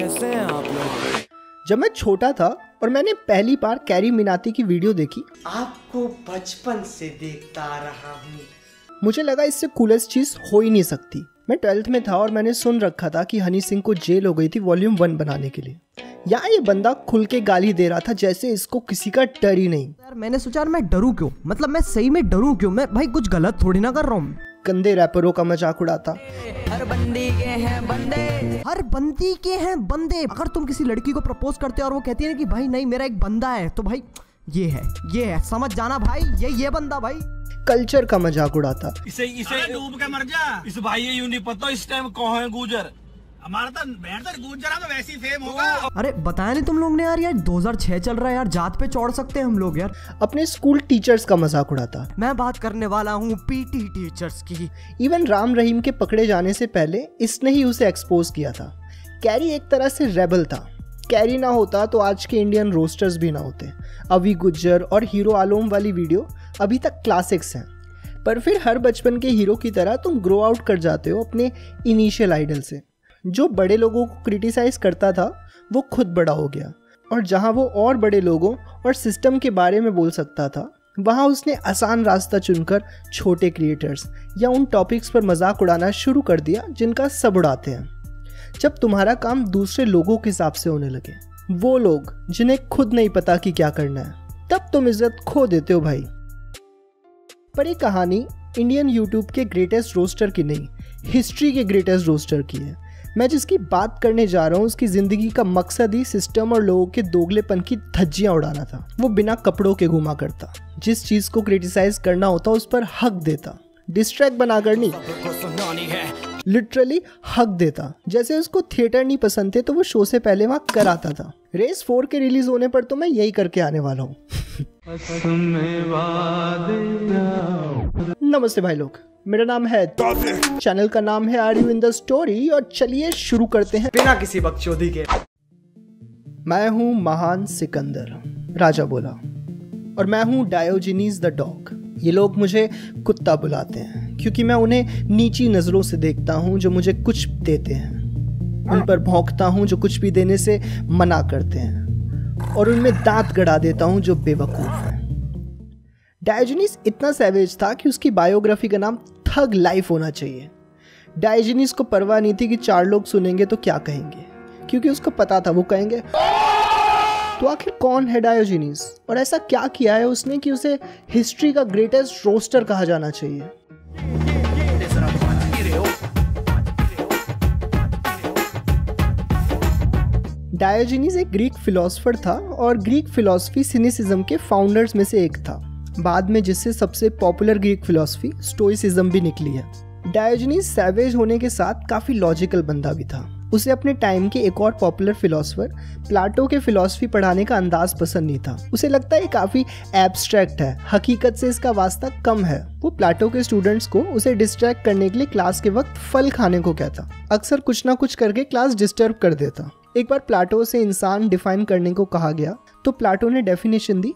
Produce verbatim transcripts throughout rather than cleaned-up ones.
कैसे हैं आप लोग? जब मैं छोटा था और मैंने पहली बार कैरी मिनाती की वीडियो देखी, आपको बचपन से देखता रहा हूँ, मुझे लगा इससे कूलेस्ट चीज हो ही नहीं सकती। मैं ट्वेल्थ में था और मैंने सुन रखा था कि हनी सिंह को जेल हो गई थी वॉल्यूम वन बनाने के लिए। यहाँ ये बंदा खुल के गाली दे रहा था जैसे इसको किसी का डर ही नहीं। यार मैंने सोचा मैं डरू क्यों, मतलब मैं सही में डरू क्यों, मैं भाई कुछ गलत थोड़ी ना कर रहा हूँ। गंदे रैपरों का मजाक उड़ाता, हर बंदी के हैं बंदे, हर बंदी के हैं बंदे। अगर तुम किसी लड़की को प्रपोज करते हो और वो कहती है ना कि भाई नहीं मेरा एक बंदा है, तो भाई ये है ये है समझ जाना भाई ये ये बंदा भाई। कल्चर का मजाक उड़ाता, इसे इसे डूब के मर जा, इस भाई ये यूं नहीं पता इस टाइम कौन है गुजर, हमारा तो गुजरा तो वैसी फेम होगा। अरे बताया नहीं तुम लोग ने यार यार दो हज़ार छह चल रहा है यार, जात पे चौड़ सकते हैं हम लोग यार। अपने स्कूल टीचर्स का मजाक उड़ाता, मैं बात करने वाला हूँ पीटी टीचर्स की। इवन राम रहीम के पकड़े जाने से पहले इसने ही उसे एक्सपोज किया था। कैरी एक तरह से रेबल था, कैरी ना होता तो आज के इंडियन रोस्टर्स भी ना होते। अभी गुज्जर और हीरो आलोम वाली वीडियो अभी तक क्लासिक्स हैं, पर फिर हर बचपन के हीरो की तरह तुम ग्रो आउट कर जाते हो अपने इनिशियल आइडल से। जो बड़े लोगों को क्रिटिसाइज करता था वो खुद बड़ा हो गया, और जहाँ वो और बड़े लोगों और सिस्टम के बारे में बोल सकता था, वहाँ उसने आसान रास्ता चुनकर छोटे क्रिएटर्स या उन टॉपिक्स पर मजाक उड़ाना शुरू कर दिया जिनका सब उड़ाते हैं। जब तुम्हारा काम दूसरे लोगों के हिसाब से होने लगे, वो लोग जिन्हें खुद नहीं पता कि क्या करना है, तब तुम इज्जत खो देते हो भाई। पर ये कहानी इंडियन यूट्यूब के ग्रेटेस्ट रोस्टर की नहीं, हिस्ट्री के ग्रेटेस्ट रोस्टर की है। मैं जिसकी बात करने जा रहा हूँ उसकी ज़िंदगी का मकसद ही सिस्टम और लोगों के दोगलेपन की धज्जियाँ उड़ाना था। वो बिना कपड़ों के घुमा करता, जिस चीज़ को क्रिटिसाइज करना होता उस पर हक देता, डिस्ट्रैक्ट बना कर नहीं, लिटरली हक देता। जैसे उसको थिएटर नहीं पसंद थे तो वो शो से पहले वहाँ कराता था। रेस फोर के रिलीज होने पर तो मैं यही करके आने वाला हूँ। नमस्ते भाई लोग, मेरा नाम है दादे, चैनल का नाम है are you in the story, और चलिए शुरू करते हैं बिना किसी बकचोदी के। मैं हूँ महान सिकंदर, राजा बोला, और मैं हूँ डायोजिनीज द डॉग। ये लोग मुझे कुत्ता बुलाते हैं क्योंकि मैं उन्हें नीची नजरों से देखता हूँ जो मुझे कुछ देते हैं, उन पर भौंकता हूँ जो कुछ भी देने से मना करते हैं, और उनमें दांत गड़ा देता हूँ जो बेवकूफ़ हैं। डायोजनीस इतना सैवेज था कि उसकी बायोग्राफी का नाम थग लाइफ होना चाहिए। डायोजनीस को परवाह नहीं थी कि चार लोग सुनेंगे तो क्या कहेंगे, क्योंकि उसको पता था वो कहेंगे। तो आखिर कौन है डायोजनीस और ऐसा क्या किया है उसने कि उसे हिस्ट्री का ग्रेटेस्ट रोस्टर कहा जाना चाहिए? डायोजनीस एक ग्रीक फिलोसोफर था और ग्रीक फिलोसफी सिनिसिज्म के फाउंडर्स में से एक था, बाद में जिससे सबसे पॉपुलर ग्रीक फिलॉसफी स्टोइसिज्म भी निकली है। डायोजनीस सैवेज होने के साथ काफ़ी लॉजिकल बंदा भी था। उसे अपने टाइम के एक और पॉपुलर फिलॉसफर प्लाटो के फिलॉसफी पढ़ाने का अंदाज पसंद नहीं था। उसे लगता है ये काफ़ी एब्स्ट्रैक्ट है, हकीकत से इसका वास्ता कम है। वो प्लाटो के स्टूडेंट्स को उसे डिस्ट्रैक्ट करने के लिए क्लास के वक्त फल खाने को कहता, अक्सर कुछ ना कुछ करके क्लास डिस्टर्ब कर देता। एक बार प्लाटो से इंसान डिफाइन करने को कहा गया तो प्लाटो ने डेफिनेशन दी,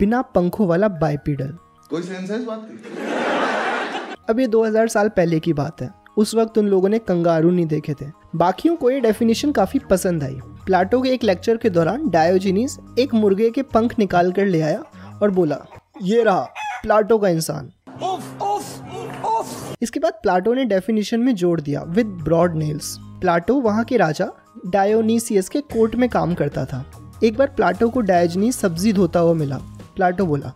बिना पंखों वाला बाइपीडल। कोई सेंस है इस बात की? अब ये दो हज़ार साल पहले की बात है, उस वक्त उन लोगों ने कंगारू नहीं देखे थे। बाकियों को ये डेफिनेशन काफ़ी पसंद आई। प्लाटो के एक लेक्चर के दौरान डायोजनीस एक मुर्गे के पंख निकाल कर ले आया और बोला, ये रहा प्लाटो का इंसान। उफ, उफ, उफ। इसके बाद प्लाटो ने डेफिनेशन में जोड़ दिया विद ब्रॉड नेल्स। प्लाटो वहाँ के राजा डायोनीसियस के कोर्ट में काम करता था। एक बार प्लाटो को डायोजनीस सब्जी धोता हुआ मिला। प्लाटो बोला,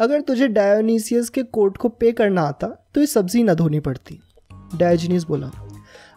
अगर तुझे डायोनीसियस के कोर्ट को पे करना आता तो ये सब्जी ना धोनी पड़ती। डायोजनीस बोला,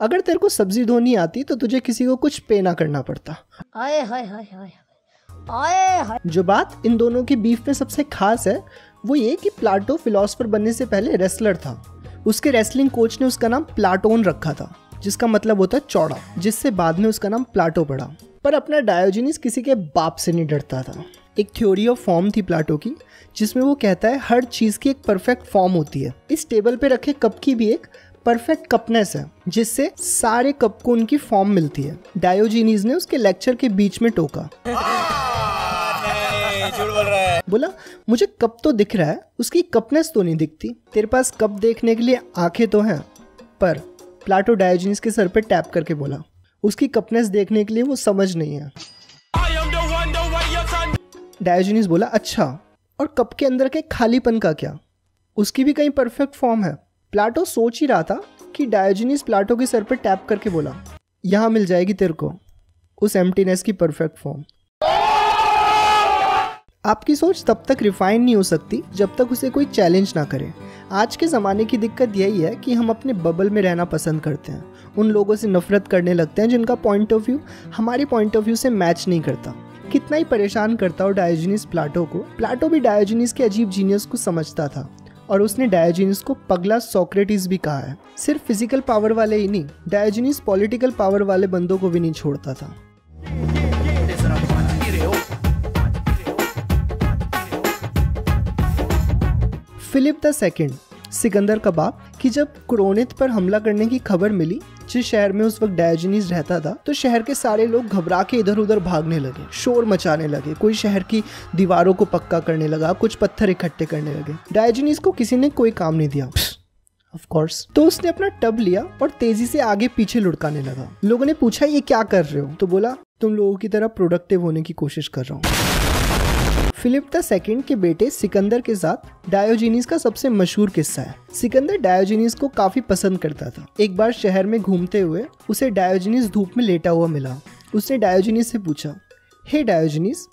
अगर तेरे को सब्जी धोनी आती तो तुझे किसी को कुछ पे ना करना पड़ता। आए हाय हाय हाय आए हाय। जो बात इन दोनों के बीफ में सबसे खास है वो ये कि प्लाटो फिलॉसफर बनने से पहले रेसलर था। उसके रेसलिंग कोच ने उसका नाम प्लाटोन रखा था, जिसका मतलब होता है चौड़ा, जिससे बाद में उसका नाम प्लाटो पड़ा। पर अपना डायोजनीस किसी के बाप से नहीं डरता था। एक थ्योरी ऑफ फॉर्म थी प्लाटो की, जिसमें वो कहता है हर चीज़ की एक परफेक्ट फॉर्म होती है। इस टेबल पे रखे कप की भी एक परफेक्ट कपनेस है, जिससे सारे कप को उनकी फॉर्म मिलती है। डायोजनीस ने उसके लेक्चर के बीच में टोका, बोला मुझे कप तो दिख रहा है, उसकी कपनेस तो नहीं दिखती। तेरे पास कप देखने के लिए आंखें तो हैं। पर प्लाटो डायोजनीस के सर पर टैप करके बोला, उसकी कपनेस देखने के लिए वो समझ नहीं है। डायोजनीज बोला, अच्छा और कप के अंदर के खालीपन का क्या, उसकी भी कहीं परफेक्ट फॉर्म है। प्लाटो सोच ही रहा था कि डायोजनीज प्लाटो के सर पर टैप करके बोला, यहाँ मिल जाएगी तेरे को उस एम्प्टीनेस की परफेक्ट फॉर्म। आपकी सोच तब तक रिफाइन नहीं हो सकती जब तक उसे कोई चैलेंज ना करे। आज के ज़माने की दिक्कत यही है कि हम अपने बबल में रहना पसंद करते हैं, उन लोगों से नफरत करने लगते हैं जिनका पॉइंट ऑफ व्यू हमारे पॉइंट ऑफ व्यू से मैच नहीं करता। कितना ही परेशान करता हो डायोजनीस प्लाटो को, प्लाटो भी डायोजनीस के अजीब जीनियस को समझता था और उसने डायोजनीस को पगला सोक्रेटिस भी कहा है। सिर्फ फिजिकल पावर वाले ही नहीं, डायोजनीस पॉलिटिकल पावर वाले बंदों को भी नहीं छोड़ता था। फिलिप द सेकेंड, सिकंदर का बाप, कि जब क्रोनित पर हमला करने की खबर मिली जिस शहर में उस वक्त डायोजनीस रहता था, तो शहर के सारे लोग घबरा के इधर उधर भागने लगे, शोर मचाने लगे, कोई शहर की दीवारों को पक्का करने लगा, कुछ पत्थर इकट्ठे करने लगे। डायोजनीस को किसी ने कोई काम नहीं दिया ऑफ कोर्स, तो उसने अपना टब लिया और तेजी से आगे पीछे लुढ़काने लगा। लोगों ने पूछा, ये क्या कर रहे हो? तो बोला, तुम लोगों की तरह प्रोडक्टिव होने की कोशिश कर रहा हूँ। फिलिप द सेकेंड के बेटे सिकंदर के साथ डायोजनीस का सबसे मशहूर किस्सा है। सिकंदर डायोजनीस को काफी पसंद करता था। एक बार शहर में घूमते हुए उसे डायोजनीस धूप में लेटा हुआ मिला। उसने डायोजनीस से पूछा, हे hey डायोजनीस,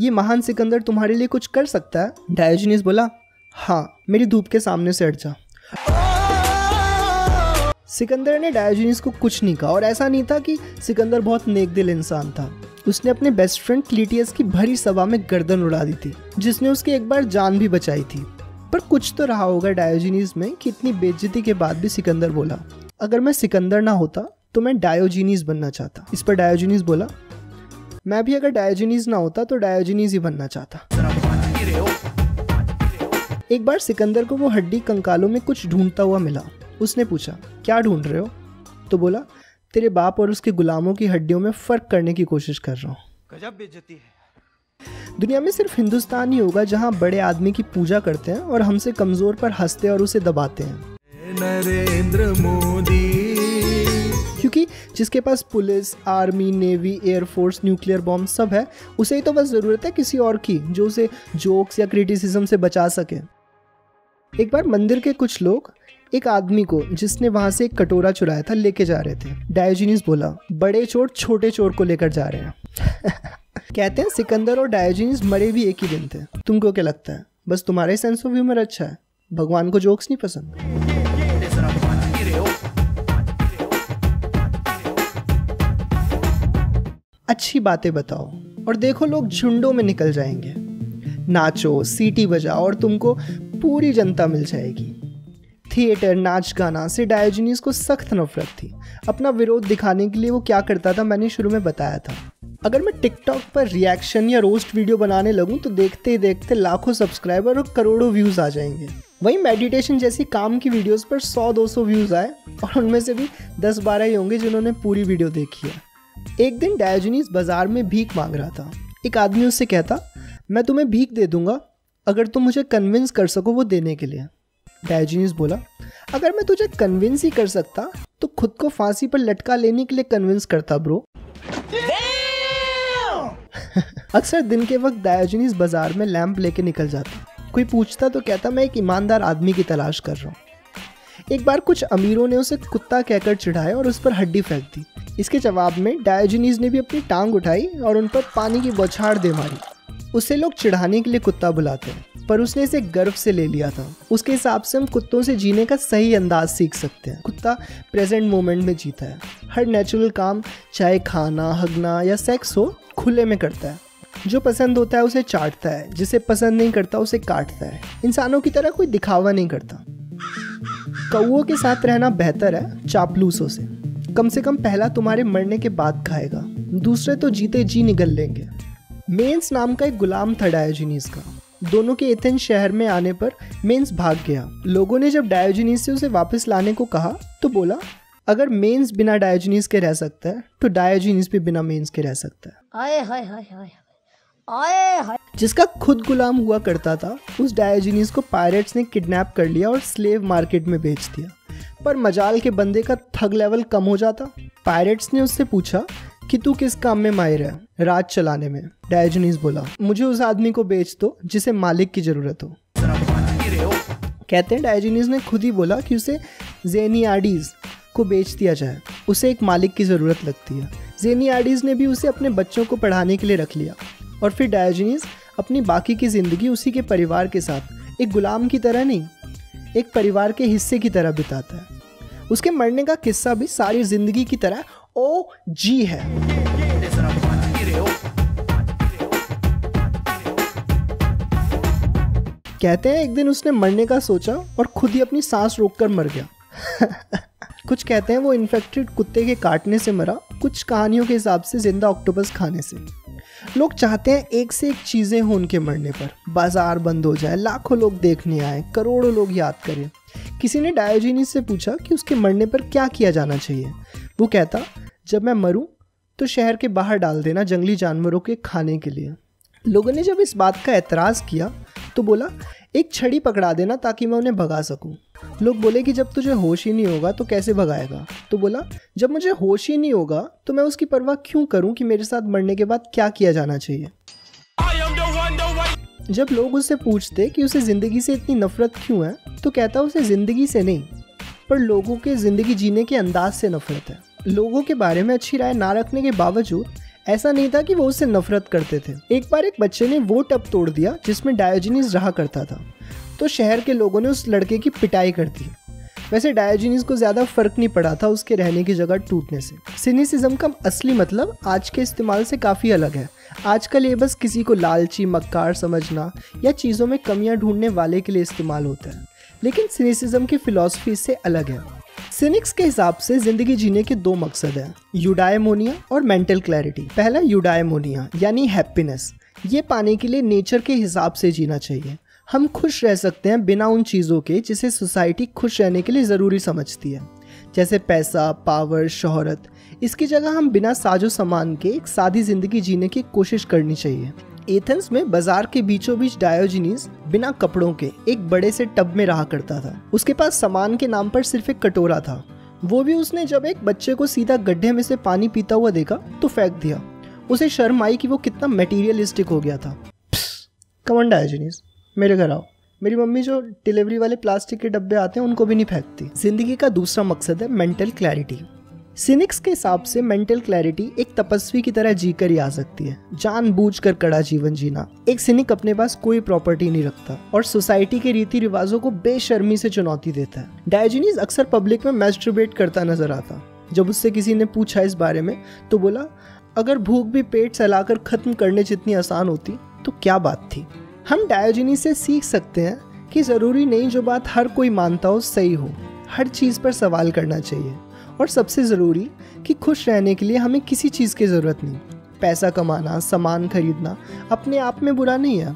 ये महान सिकंदर तुम्हारे लिए कुछ कर सकता है? डायोजनीस बोला, हाँ, मेरी धूप के सामने से हट जा। सिकंदर ने डायोजनीस को कुछ नहीं कहा और ऐसा नहीं था कि सिकंदर बहुत नेकदिल इंसान था। उसने अपने बेस्ट फ्रेंड क्लीटियस की भरी सभा में गर्दन उड़ा दी थी, जिसने उसकी एक बार जान भी बचाई थी। पर कुछ तो रहा होगा डायोजनीस में कि इतनी बेइज्जती के बाद भी सिकंदर बोला, अगर मैं सिकंदर ना होता तो मैं डायोजनीस बनना चाहता। इस पर डायोजनीस बोला, मैं भी अगर डायोजनीस ना होता तो डायोजनीस ही बनना चाहता। एक बार सिकंदर को वो हड्डी कंकालों में कुछ ढूंढता हुआ मिला। उसने पूछा, क्या ढूंढ रहे हो? तो बोला, तेरे बाप और उसके गुलामों की हड्डियों में फर्क करने की कोशिश कर रहा हूँ। गजब बेइज्जती है। दुनिया में सिर्फ हिंदुस्तान ही होगा जहाँ बड़े आदमी की पूजा करते हैं और हमसे कमजोर पर हंसते और उसे दबाते हैं। नरेंद्र मोदी, क्योंकि जिसके पास police, army, navy, air force, nuclear bomb सब है, उसे ही तो बस जरूरत है किसी और की जो उसे जोक्स या क्रिटिसिज्म से बचा सके। एक बार मंदिर के कुछ लोग एक आदमी को जिसने वहाँ से एक कटोरा चुराया था लेके जा रहे थे। डायोजनीस बोला, बड़े चोर छोटे चोर को लेकर जा रहे हैं। कहते हैं सिकंदर और डायोजनीस मरे भी एक ही दिन थे। तुमको क्या लगता है, बस तुम्हारे सेंस ऑफ ह्यूमर अच्छा है, भगवान को जोक्स नहीं पसंद? अच्छी बातें बताओ और देखो लोग झुंडों में निकल जाएंगे, नाचो, सीटी बजाओ और तुमको पूरी जनता मिल जाएगी। थिएटर, नाच गाना से डायोजनीस को सख्त नफरत थी। अपना विरोध दिखाने के लिए वो क्या करता था मैंने शुरू में बताया था। अगर मैं टिकटॉक पर रिएक्शन या रोस्ट वीडियो बनाने लगूं तो देखते ही देखते लाखों सब्सक्राइबर और करोड़ों व्यूज़ आ जाएंगे। वहीं मेडिटेशन जैसी काम की वीडियोस पर सौ दो सौ व्यूज़ आए और उनमें से भी दस बारह ही होंगे जिन्होंने पूरी वीडियो देखी है। एक दिन डायोजनीस बाजार में भीख मांग रहा था। एक आदमी उससे कहता, मैं तुम्हें भीख दे दूँगा अगर तुम मुझे कन्विंस कर सको वो देने के लिए। डायोजनीस बोला, अगर मैं तुझे कन्विंस ही कर सकता तो खुद को फांसी पर लटका लेने के लिए कन्विंस करता ब्रो। अक्सर दिन के वक्त डायोजनीस बाजार में लैंप लेके निकल जाता। कोई पूछता तो कहता, मैं एक ईमानदार आदमी की तलाश कर रहा हूँ। एक बार कुछ अमीरों ने उसे कुत्ता कहकर चिढ़ाया और उस पर हड्डी फेंक दी। इसके जवाब में डायोजनीस ने भी अपनी टांग उठाई और उन पर पानी की बौछार दे मारी। उसे लोग चिढ़ाने के लिए कुत्ता बुलाते हैं, पर उसने इसे गर्व से ले लिया था। उसके हिसाब से हम कुत्तों से जीने का सही अंदाज सीख सकते हैं। कुत्ता प्रेजेंट मोमेंट में जीता है, हर नेचुरल काम चाहे खाना, हगना या सेक्स हो, खुले में करता है। जो पसंद होता है उसे चाटता है, जिसे पसंद नहीं करता उसे काटता है। इंसानों की तरह कोई दिखावा नहीं करता। कौओं के साथ रहना बेहतर है चापलूसों से, कम से कम पहला तुम्हारे मरने के बाद खाएगा, दूसरे तो जीते जी निगल लेंगे। मेन्स नाम का एक गुलाम था डायोजनीस का। दोनों के एथेंस शहर में आने पर मेन्स भाग गया। लोगों ने जब डायोजनीस से उसे वापस लाने को कहा तो बोला, अगर मेन्स बिना डायोजनीस के रह सकता है तो डायोजनीस भी बिना मेन्स के रह सकता है। आए हाय हाय हाय आए हाय। जिसका खुद गुलाम हुआ करता था उस डायोजनीस को पायरेट्स ने किडनैप कर लिया और स्लेव मार्केट में बेच दिया। पर मजाल के बंदे का थग लेवल कम हो जाता। पायरेट्स ने उससे पूछा कि तू किस काम में माहिर है? राज चलाने में। डायोजनीज बोला, मुझे उस आदमी को बेच दो जिसे मालिक की जरूरत हो। कहते हैं डायोजनीज ने खुद ही बोला कि उसे ज़ेनियाडीज़ को बेच दिया जाए, उसे एक मालिक की ज़रूरत लगती है। ज़ेनियाडीज़ ने भी उसे अपने बच्चों को पढ़ाने के लिए रख लिया और फिर डायोजनीज अपनी बाकी की ज़िंदगी उसी के परिवार के साथ, एक गुलाम की तरह नहीं, एक परिवार के हिस्से की तरह बिताता है। उसके मरने का किस्सा भी सारी ज़िंदगी की तरह ओ जी है। कहते हैं एक दिन उसने मरने का सोचा और खुद ही अपनी सांस रोककर मर गया। कुछ कहते हैं वो इन्फेक्टेड कुत्ते के काटने से मरा, कुछ कहानियों के हिसाब से जिंदा ऑक्टोपस खाने से। लोग चाहते हैं एक से एक चीज़ें हों उनके मरने पर, बाजार बंद हो जाए, लाखों लोग देखने आए, करोड़ों लोग याद करें। किसी ने डायोजनीज से पूछा कि उसके मरने पर क्या किया जाना चाहिए। वो कहता, जब मैं मरूं तो शहर के बाहर डाल देना जंगली जानवरों के खाने के लिए। लोगों ने जब इस बात का एतराज़ किया तो बोला, एक छड़ी पकड़ा देना ताकि मैं उन्हें भगा सकूं। लोग बोले कि जब तुझे होश ही नहीं होगा तो कैसे भगाएगा? तो बोला, जब मुझे होश ही नहीं होगा तो मैं उसकी परवाह क्यों करूं कि मेरे साथ मरने के बाद क्या किया जाना चाहिए। जब लोग उससे पूछते कि उसे ज़िंदगी से इतनी नफरत क्यों है तो कहता, उसे ज़िंदगी से नहीं पर लोगों के ज़िंदगी जीने के अंदाज से नफरत है। लोगों के बारे में अच्छी राय ना रखने के बावजूद ऐसा नहीं था कि वो उससे नफरत करते थे। एक बार एक बच्चे ने वो टब तोड़ दिया जिसमें डायोजनीज रहा करता था, तो शहर के लोगों ने उस लड़के की पिटाई कर दी। वैसे डायोजनीज को ज़्यादा फर्क नहीं पड़ा था उसके रहने की जगह टूटने से। सिनिसिज्म का असली मतलब आज के इस्तेमाल से काफ़ी अलग है। आजकल ये बस किसी को लालची, मक्कार समझना या चीज़ों में कमियाँ ढूंढने वाले के लिए इस्तेमाल होता है, लेकिन सिनिसिज्म की फ़िलासफ़ी इससे अलग है। सिनिक्स के हिसाब से ज़िंदगी जीने के दो मकसद हैं, यूडाइमोनिया और मेंटल क्लैरिटी। पहला यूडाइमोनिया यानी हैप्पीनेस, ये पाने के लिए नेचर के हिसाब से जीना चाहिए। हम खुश रह सकते हैं बिना उन चीज़ों के जिसे सोसाइटी खुश रहने के लिए ज़रूरी समझती है, जैसे पैसा, पावर, शोहरत। इसकी जगह हम बिना साजो सामान के एक सादी ज़िंदगी जीने की कोशिश करनी चाहिए। एथेंस में बाजार के बीचों बीच डायोजनीज बिना कपड़ों के एक बड़े से टब में रहा करता था। उसके पास सामान के नाम पर सिर्फ एक कटोरा था, वो भी उसने जब एक बच्चे को सीधा गड्ढे में से पानी पीता हुआ देखा तो फेंक दिया। उसे शर्म आई कि वो कितना मटेरियलिस्टिक हो गया था। कम ऑन डायोजनीज, मेरे घर आओ। मेरी मम्मी जो डिलीवरी वाले प्लास्टिक के डब्बे आते हैं उनको भी नहीं फेंकती। जिंदगी का दूसरा मकसद है मेंटल क्लैरिटी। सिनिक्स के हिसाब से मेंटल क्लैरिटी एक तपस्वी की तरह जीकर ही आ सकती है, जानबूझकर कड़ा जीवन जीना। एक सिनिक अपने पास कोई प्रॉपर्टी नहीं रखता और सोसाइटी के रीति रिवाजों को बेशर्मी से चुनौती देता है। डायोजनीज अक्सर पब्लिक में मैस्टरबेट करता नजर आता। जब उससे किसी ने पूछा इस बारे में तो बोला, अगर भूख भी पेट सहलाकर खत्म करने जितनी आसान होती तो क्या बात थी। हम डायोजनीज से सीख सकते हैं कि ज़रूरी नहीं जो बात हर कोई मानता हो सही हो। हर चीज़ पर सवाल करना चाहिए और सबसे ज़रूरी कि खुश रहने के लिए हमें किसी चीज़ की ज़रूरत नहीं। पैसा कमाना, सामान खरीदना अपने आप में बुरा नहीं है,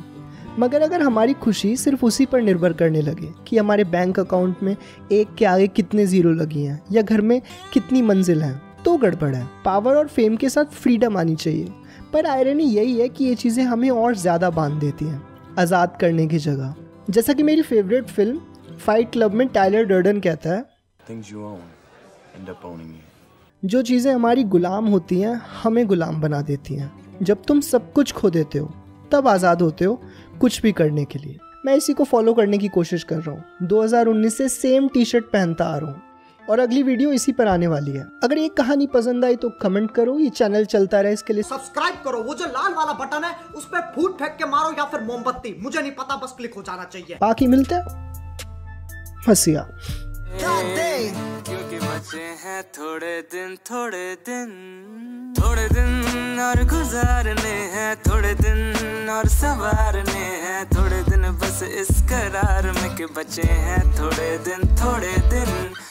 मगर अगर हमारी खुशी सिर्फ उसी पर निर्भर करने लगे कि हमारे बैंक अकाउंट में एक के आगे कितने ज़ीरो लगी हैं या घर में कितनी मंजिल हैं, तो गड़बड़ है। पावर और फेम के साथ फ्रीडम आनी चाहिए, पर आयरनी यही है कि ये चीज़ें हमें और ज़्यादा बांध देती हैं आज़ाद करने की जगह। जैसा कि मेरी फेवरेट फिल्म फाइट क्लब में टाइलर डर्डन कहता है, जो चीज़ें हमारी गुलाम होती हैं हमें गुलाम बना देती हैं। जब तुम सब कुछ खो देते हो तब आज़ाद होते हो कुछ भी करने के लिए। मैं इसी को फॉलो करने की कोशिश कर रहा हूँ। दो हज़ार उन्नीस से सेम टी शर्ट पहनता आ रहा हूँ और अगली वीडियो इसी पर आने वाली है। अगर ये कहानी पसंद आई तो कमेंट करो, ये चैनल चलता रहे इसके लिए सब्सक्राइब करो। वो जो लाल वाला बटन है उस पर फूट फेंक के मारो या फिर मोमबत्ती, मुझे नहीं पता, बस क्लिक हो जाना चाहिए। बाकी मिलते हैं हंसिया। क्योंकि बचे हैं थोड़े दिन थोड़े दिन थोड़े दिन और गुजारने हैं, थोड़े दिन और संवारने हैं, थोड़े दिन बस इस करार में कि बचे हैं थोड़े दिन थोड़े दिन।